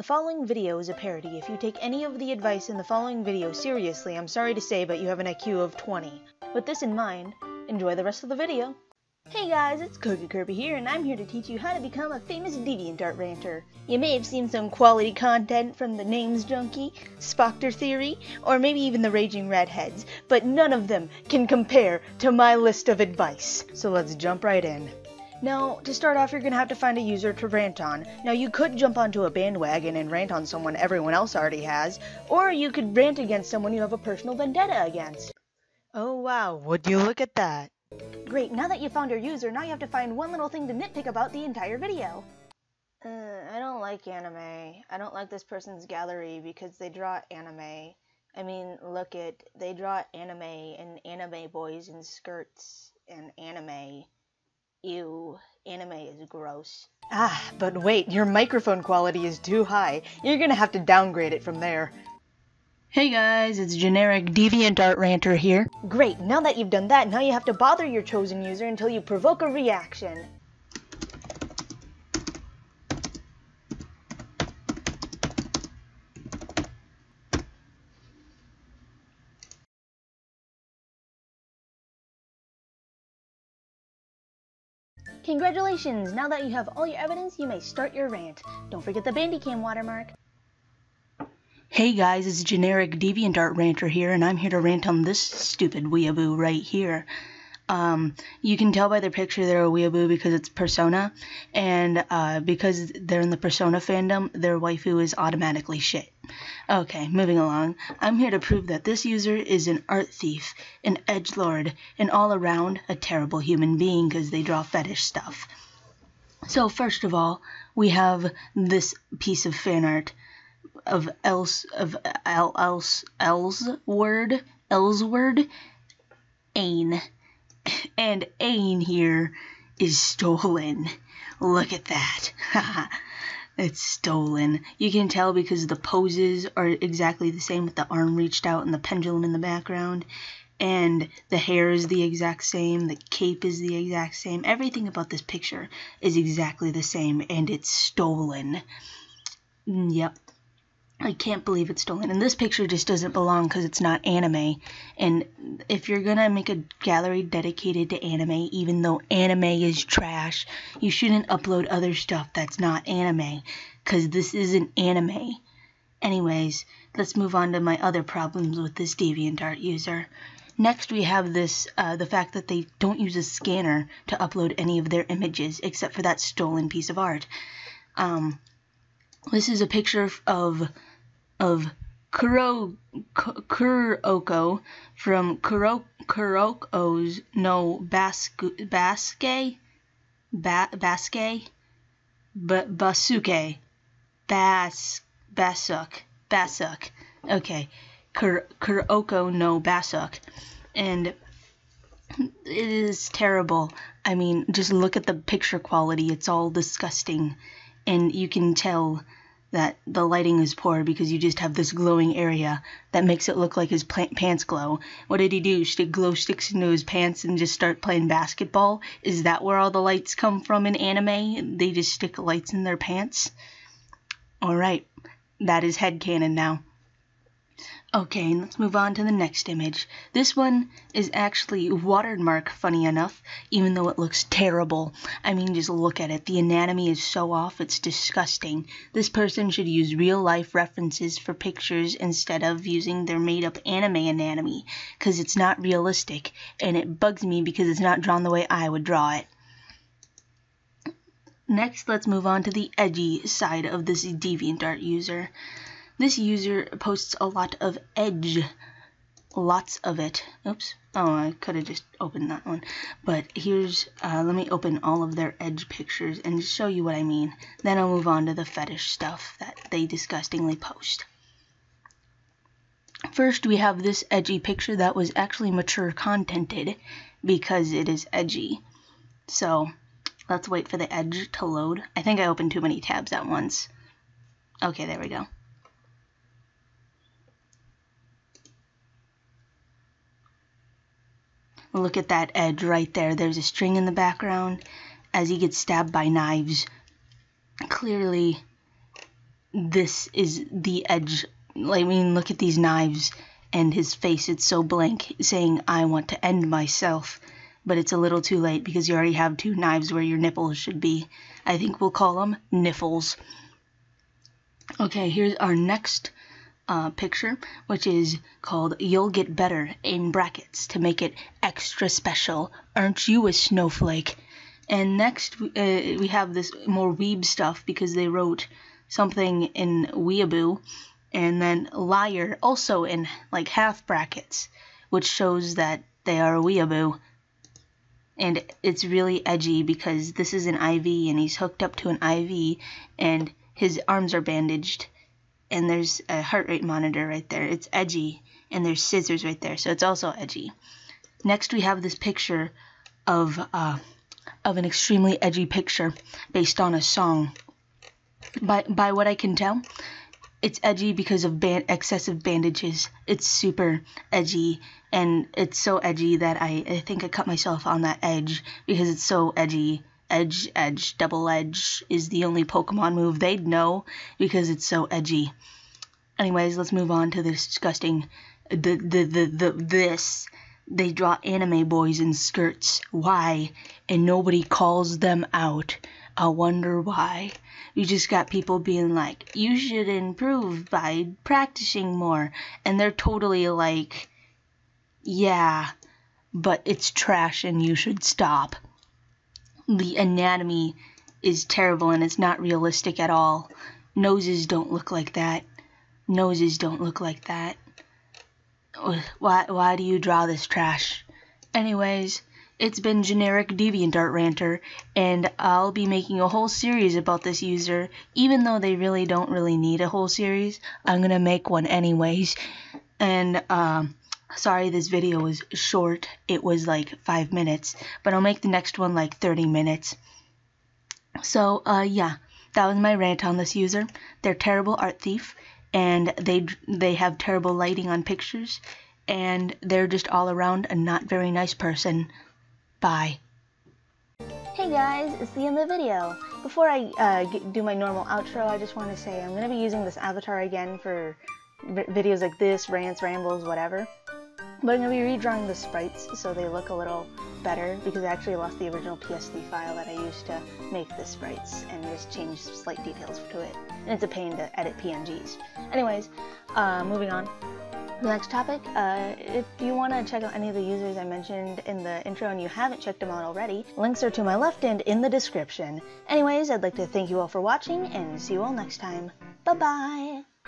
The following video is a parody. If you take any of the advice in the following video seriously, I'm sorry to say, but you have an IQ of 20. With this in mind, enjoy the rest of the video. Hey guys, it's Koki Kirby here, and I'm here to teach you how to become a famous DeviantArt ranter. You may have seen some quality content from The Names Junkie, Spoctor Theory, or maybe even the Raging Redheads, but none of them can compare to my list of advice. So let's jump right in. Now, to start off, you're going to have to find a user to rant on. Now, you could jump onto a bandwagon and rant on someone everyone else already has, or you could rant against someone you have a personal vendetta against. Oh wow, would you look at that? Great, now that you found your user, now you have to find one little thing to nitpick about the entire video. I don't like anime. I don't like this person's gallery because they draw anime. I mean, look it, they draw anime and anime boys in skirts and anime. Ew, anime is gross. Ah, but wait, your microphone quality is too high. You're gonna have to downgrade it from there. Hey guys, it's generic DeviantArt ranter here. Great, now that you've done that, now you have to bother your chosen user until you provoke a reaction. Congratulations! Now that you have all your evidence, you may start your rant. Don't forget the Bandicam watermark. Hey guys, it's generic DeviantArt ranter here, and I'm here to rant on this stupid weeaboo right here. You can tell by their picture they're a weeaboo because it's Persona, and because they're in the Persona fandom, their waifu is automatically shit. Okay, moving along. I'm here to prove that this user is an art thief, an edgelord, and all around a terrible human being because they draw fetish stuff. So first of all, we have this piece of fan art of Elsword Ain. And Ain here is stolen. Look at that. Haha. It's stolen. You can tell because the poses are exactly the same with the arm reached out and the pendulum in the background. And the hair is the exact same. The cape is the exact same. Everything about this picture is exactly the same. And it's stolen. Yep. I can't believe it's stolen, and this picture just doesn't belong because it's not anime. And if you're gonna make a gallery dedicated to anime, even though anime is trash, you shouldn't upload other stuff that's not anime, because this isn't anime. Anyways, let's move on to my other problems with this DeviantArt user. Next, we have this, the fact that they don't use a scanner to upload any of their images, except for that stolen piece of art. This is a picture of Kuroko from Kuroko no Basuke. Okay, Kuroko no Basuke, and it is terrible. I mean, just look at the picture quality. It's all disgusting, and you can tell that the lighting is poor because you just have this glowing area that makes it look like his pants glow. What did he do? Stick glow sticks into his pants and just start playing basketball? Is that where all the lights come from in anime? They just stick lights in their pants? Alright, that is headcanon now. Okay, let's move on to the next image. This one is actually watermark, funny enough, even though it looks terrible. I mean, just look at it. The anatomy is so off, it's disgusting. This person should use real-life references for pictures instead of using their made-up anime anatomy, because it's not realistic, and it bugs me because it's not drawn the way I would draw it. Next, let's move on to the edgy side of this DeviantArt user. This user posts a lot of edge, lots of it. Oops, oh, I could have just opened that one. But here's, let me open all of their edge pictures and show you what I mean. Then I'll move on to the fetish stuff that they disgustingly post. First, we have this edgy picture that was actually mature contented because it is edgy. So let's wait for the edge to load. I think I opened too many tabs at once. Okay, there we go. Look at that edge right there. There's a string in the background as he gets stabbed by knives. Clearly, this is the edge. I mean, look at these knives and his face. It's so blank, saying, I want to end myself. But it's a little too late because you already have two knives where your nipples should be. I think we'll call them niffles. Okay, here's our next picture, which is called You'll Get Better, in brackets, to make it extra special. Aren't you a snowflake? And next we have this more weeb stuff because they wrote something in weeaboo. And then liar, also in like half brackets, which shows that they are a weeaboo. And it's really edgy because this is an IV and he's hooked up to an IV and his arms are bandaged. And there's a heart rate monitor right there. It's edgy. And there's scissors right there. So it's also edgy. Next we have this picture of an extremely edgy picture based on a song. By what I can tell, it's edgy because of excessive bandages. It's super edgy, and it's so edgy that I think I cut myself on that edge because it's so edgy. Edge, edge, double edge is the only Pokemon move they'd know because it's so edgy. Anyways, let's move on to this disgusting. This. They draw anime boys in skirts. Why? And nobody calls them out. I wonder why. You just got people being like, you should improve by practicing more. And they're totally like, yeah, but it's trash and you should stop. The anatomy is terrible and it's not realistic at all. Noses don't look like that. Noses don't look like that. Why do you draw this trash? Anyways, it's been generic DeviantArt ranter, and I'll be making a whole series about this user, even though they really don't really need a whole series. I'm gonna make one anyways. And sorry this video was short. It was like 5 minutes, but I'll make the next one like 30 minutes. So yeah, that was my rant on this user. They're terrible art thief, and they have terrible lighting on pictures, and they're just all around a not very nice person. Bye. Hey guys, it's the end of the video. Before I do my normal outro, I just want to say I'm going to be using this avatar again for videos like this, rants, rambles, whatever. But I'm going to be redrawing the sprites so they look a little better, because I actually lost the original PSD file that I used to make the sprites and just changed slight details to it. And it's a pain to edit PNGs. Anyways, moving on. The next topic, if you want to check out any of the users I mentioned in the intro and you haven't checked them out already, links are to my left and in the description. Anyways, I'd like to thank you all for watching and see you all next time. Bye-bye!